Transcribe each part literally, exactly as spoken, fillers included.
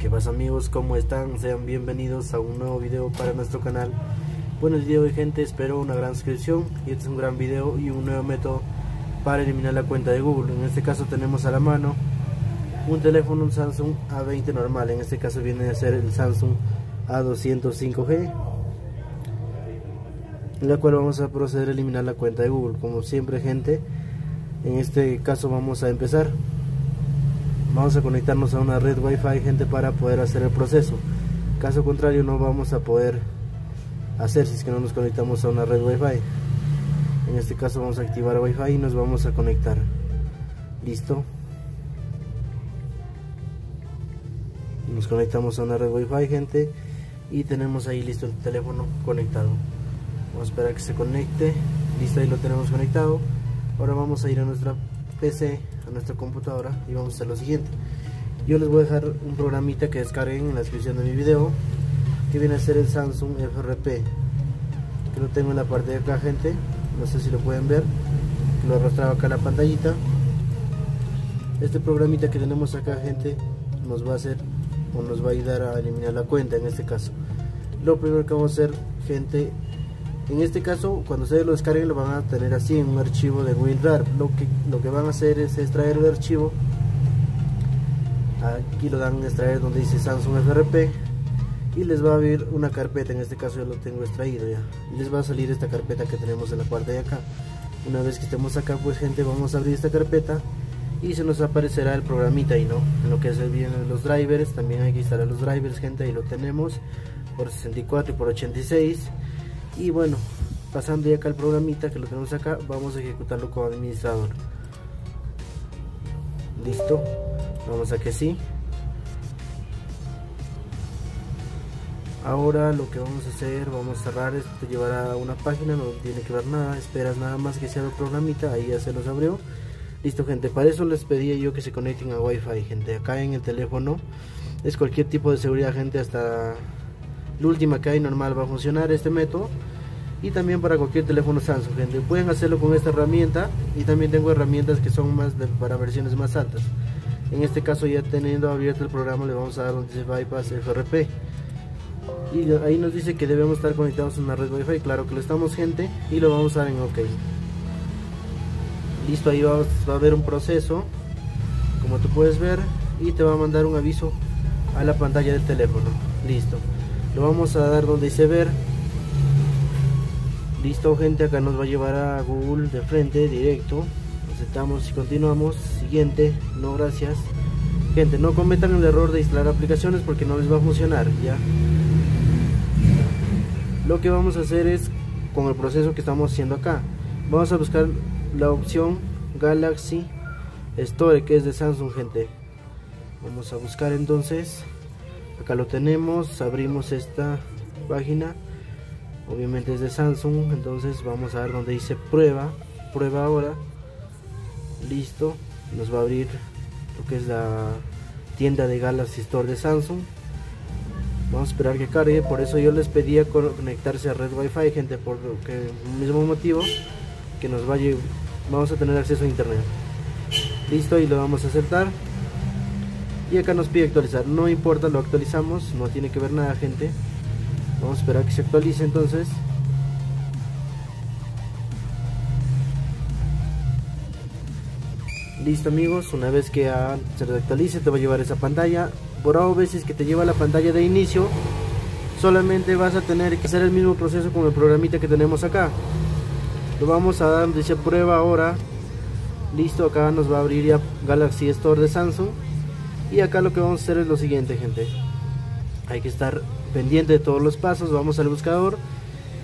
¿Qué pasa, amigos? ¿Cómo están? Sean bienvenidos a un nuevo video para nuestro canal. Bueno, el día de hoy, gente, espero una gran suscripción. Y este es un gran video y un nuevo método para eliminar la cuenta de Google. En este caso tenemos a la mano un teléfono, un Samsung A veinte normal. En este caso viene a ser el Samsung A doscientos cinco G, en la cual vamos a proceder a eliminar la cuenta de Google. Como siempre, gente, en este caso vamos a empezar. Vamos a conectarnos a una red Wi-Fi, gente, para poder hacer el proceso. Caso contrario, no vamos a poder hacer si es que no nos conectamos a una red Wi-Fi. En este caso vamos a activar Wi-Fi y nos vamos a conectar. Listo. Nos conectamos a una red Wi-Fi, gente, y tenemos ahí listo el teléfono conectado. Vamos a esperar a que se conecte. Listo, ahí lo tenemos conectado. Ahora vamos a ir a nuestra P C, a nuestra computadora, y vamos a hacer lo siguiente. Yo les voy a dejar un programita que descarguen en la descripción de mi video, que viene a ser el Samsung F R P, que lo tengo en la parte de acá, gente. No sé si lo pueden ver, lo arrastraba acá en la pantallita. Este programita que tenemos acá, gente, nos va a hacer o nos va a ayudar a eliminar la cuenta. En este caso, lo primero que vamos a hacer, gente, en este caso, cuando ustedes lo descarguen, lo van a tener así en un archivo de WinRAR. Lo que, lo que van a hacer es extraer el archivo. Aquí lo dan a extraer donde dice Samsung F R P, y les va a abrir una carpeta. En este caso yo lo tengo extraído ya. Les va a salir esta carpeta que tenemos en la parte de acá. Una vez que estemos acá, pues, gente, vamos a abrir esta carpeta y se nos aparecerá el programita y no, en lo que se vienen los drivers. También hay que instalar los drivers, gente. Ahí lo tenemos por sesenta y cuatro y por ochenta y seis. Y bueno, pasando ya acá el programita que lo tenemos acá, vamos a ejecutarlo con administrador. Listo, vamos a que sí. Ahora lo que vamos a hacer, vamos a cerrar esto, te llevará a una página, no tiene que ver nada, esperas nada más que se abra el programita. Ahí ya se los abrió. Listo, gente, para eso les pedía yo que se conecten a Wi-Fi, gente. Acá en el teléfono es cualquier tipo de seguridad, gente, hasta la última que hay normal va a funcionar este método, y también para cualquier teléfono Samsung, gente. Pueden hacerlo con esta herramienta, y también tengo herramientas que son más de, para versiones más altas. En este caso, ya teniendo abierto el programa, le vamos a dar donde dice bypass F R P, y ahí nos dice que debemos estar conectados a una red Wi-Fi. Claro que lo estamos, gente, y lo vamos a dar en OK. Listo, ahí va, va a haber un proceso, como tú puedes ver, y te va a mandar un aviso a la pantalla del teléfono. Listo, lo vamos a dar donde dice ver. Listo, gente, acá nos va a llevar a Google de frente, directo. Aceptamos y continuamos. Siguiente, no gracias. Gente, no cometan el error de instalar aplicaciones porque no les va a funcionar ya. Lo que vamos a hacer es, con el proceso que estamos haciendo acá, vamos a buscar la opción Galaxy Store, que es de Samsung, gente. Vamos a buscar entonces. Acá lo tenemos, abrimos esta página, obviamente es de Samsung, entonces vamos a ver donde dice prueba, prueba ahora. Listo, nos va a abrir lo que es la tienda de Galaxy Store de Samsung. Vamos a esperar que cargue, por eso yo les pedía conectarse a red Wi-Fi, gente, por el mismo motivo que nos va a llevar, vamos a tener acceso a internet. Listo, y lo vamos a aceptar. Y acá nos pide actualizar, no importa, lo actualizamos, no tiene que ver nada, gente. Vamos a esperar a que se actualice entonces. Listo, amigos, una vez que se actualice te va a llevar esa pantalla. Por ahora, veces que te lleva a la pantalla de inicio, solamente vas a tener que hacer el mismo proceso con el programita que tenemos acá. Lo vamos a dar donde dice prueba ahora. Listo, acá nos va a abrir ya Galaxy Store de Samsung. Y acá lo que vamos a hacer es lo siguiente, gente. Hay que estar pendiente de todos los pasos. Vamos al buscador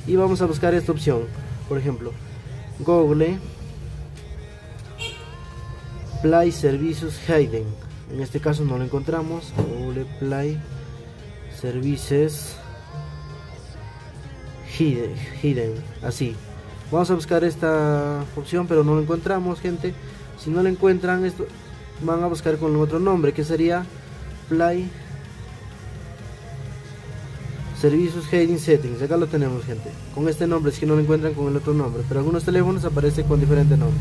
y vamos a buscar esta opción. Por ejemplo, Google Play Services Hidden. En este caso no lo encontramos. Google Play Services Hidden. Así. Vamos a buscar esta opción, pero no lo encontramos, gente. Si no la encuentran, esto van a buscar con otro nombre, que sería Play Services Hidden Settings. Acá lo tenemos, gente, con este nombre. Es que no lo encuentran con el otro nombre, pero algunos teléfonos aparece con diferente nombre.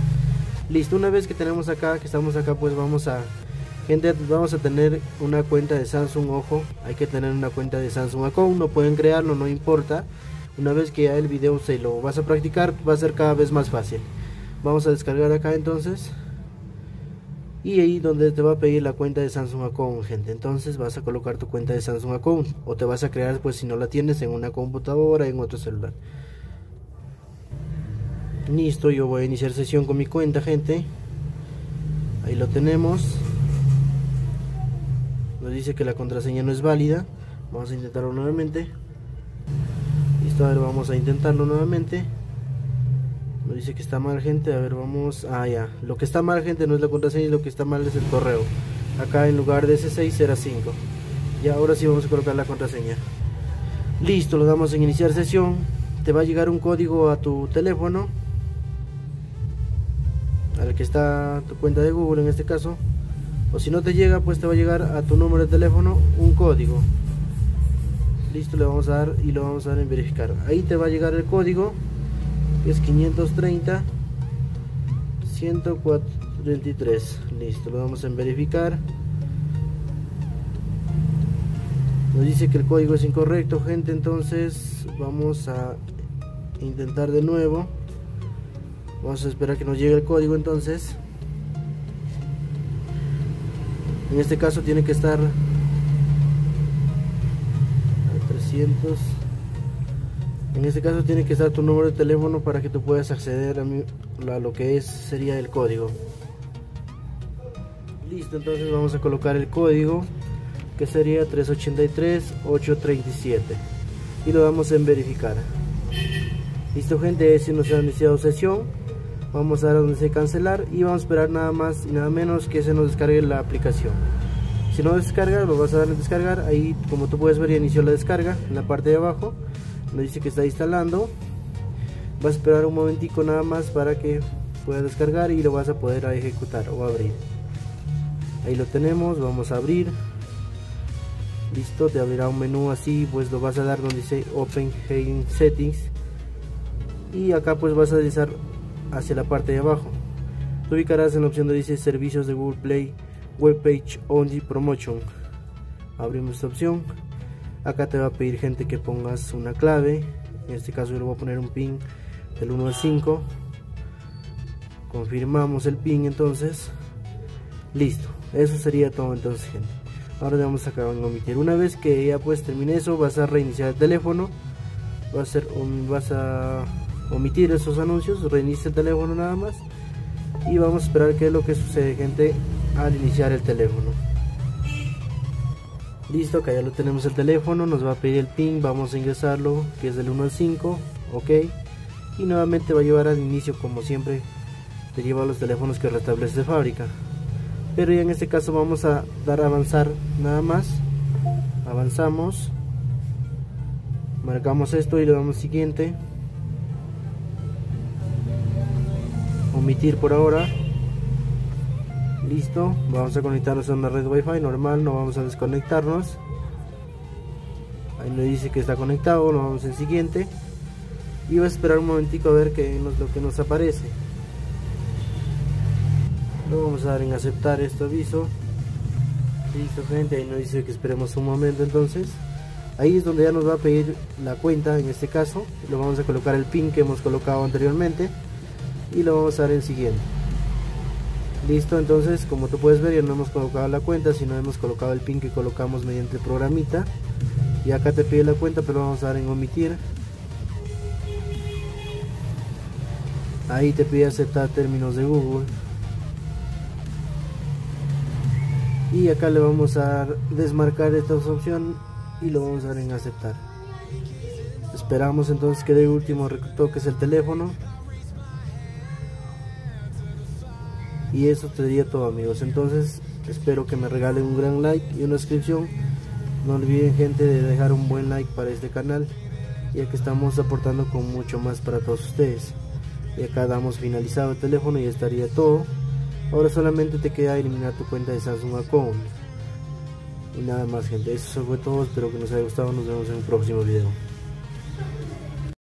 Listo, una vez que tenemos acá, que estamos acá, pues vamos a, gente, vamos a tener una cuenta de Samsung. Ojo, hay que tener una cuenta de Samsung Account, no pueden crearlo, no importa. Una vez que ya el video se lo vas a practicar, va a ser cada vez más fácil. Vamos a descargar acá entonces, y ahí donde te va a pedir la cuenta de Samsung Account, gente. Entonces vas a colocar tu cuenta de Samsung Account, o te vas a crear, pues si no la tienes, en una computadora, en otro celular. Listo, yo voy a iniciar sesión con mi cuenta, gente. Ahí lo tenemos. Nos dice que la contraseña no es válida. Vamos a intentarlo nuevamente. Listo, a ver, vamos a intentarlo nuevamente. Nos dice que está mal, gente. A ver, vamos. Ah, ya. Lo que está mal, gente, no es la contraseña, lo que está mal es el correo. Acá en lugar de ese seis era cinco. Y ahora sí vamos a colocar la contraseña. Listo, lo damos en iniciar sesión. Te va a llegar un código a tu teléfono, al que está tu cuenta de Google en este caso. O si no te llega, pues te va a llegar a tu número de teléfono un código. Listo, le vamos a dar y lo vamos a dar en verificar. Ahí te va a llegar el código. Es quinientos treinta, ciento cuarenta y tres. Listo, lo vamos a verificar. Nos dice que el código es incorrecto, gente. Entonces vamos a intentar de nuevo. Vamos a esperar que nos llegue el código. Entonces en este caso tiene que estar trescientos. En este caso tiene que estar tu número de teléfono para que tú puedas acceder a, mi, a lo que es, sería el código. Listo, entonces vamos a colocar el código, que sería tres ocho tres, ocho tres siete, y lo damos en verificar. Listo, gente, si nos ha iniciado sesión. Vamos a dar donde dice cancelar y vamos a esperar nada más y nada menos que se nos descargue la aplicación. Si no descarga, lo vas a dar en descargar. Ahí, como tú puedes ver, ya inició la descarga en la parte de abajo. Nos dice que está instalando. Vas a esperar un momentico nada más para que pueda descargar y lo vas a poder ejecutar o abrir. Ahí lo tenemos, vamos a abrir. Listo, te abrirá un menú así, pues lo vas a dar donde dice Open Game Settings. Y acá pues vas a deslizar hacia la parte de abajo. Te ubicarás en la opción donde dice Servicios de Google Play Webpage Only Promotion. Abrimos esta opción. Acá te va a pedir, gente, que pongas una clave. En este caso yo le voy a poner un pin del uno al cinco. Confirmamos el pin entonces. Listo, eso sería todo entonces, gente. Ahora le vamos a acabar en omitir. Una vez que ya pues termine eso, vas a reiniciar el teléfono. Va a ser, um, vas a omitir esos anuncios. Reinicia el teléfono nada más. Y vamos a esperar qué es lo que sucede, gente, al iniciar el teléfono. Listo, acá ya lo tenemos el teléfono, nos va a pedir el pin, vamos a ingresarlo, que es del uno al cinco, ok, y nuevamente va a llevar al inicio, como siempre te lleva a los teléfonos que restablece de fábrica, pero ya en este caso vamos a dar a avanzar nada más. Avanzamos, marcamos esto y le damos siguiente, omitir por ahora. Listo, vamos a conectarnos a una red wifi normal, no vamos a desconectarnos. Ahí nos dice que está conectado, lo vamos en siguiente. Y va a esperar un momentico a ver qué es lo que nos aparece. Lo vamos a dar en aceptar este aviso. Listo, gente, ahí nos dice que esperemos un momento entonces. Ahí es donde ya nos va a pedir la cuenta, en este caso. Lo vamos a colocar el pin que hemos colocado anteriormente. Y lo vamos a dar en siguiente. Listo, entonces como tú puedes ver ya no hemos colocado la cuenta, sino hemos colocado el pin que colocamos mediante el programita. Y acá te pide la cuenta, pero vamos a dar en omitir. Ahí te pide aceptar términos de Google. Y acá le vamos a desmarcar esta opción y lo vamos a dar en aceptar. Esperamos entonces que dé el último toque es el teléfono. Y eso sería todo, amigos. Entonces espero que me regalen un gran like y una suscripción. No olviden, gente, de dejar un buen like para este canal, ya que estamos aportando con mucho más para todos ustedes. Y acá damos finalizado el teléfono y ya estaría todo. Ahora solamente te queda eliminar tu cuenta de Samsung Account. Y nada más, gente, eso fue todo. Espero que nos haya gustado. Nos vemos en un próximo video.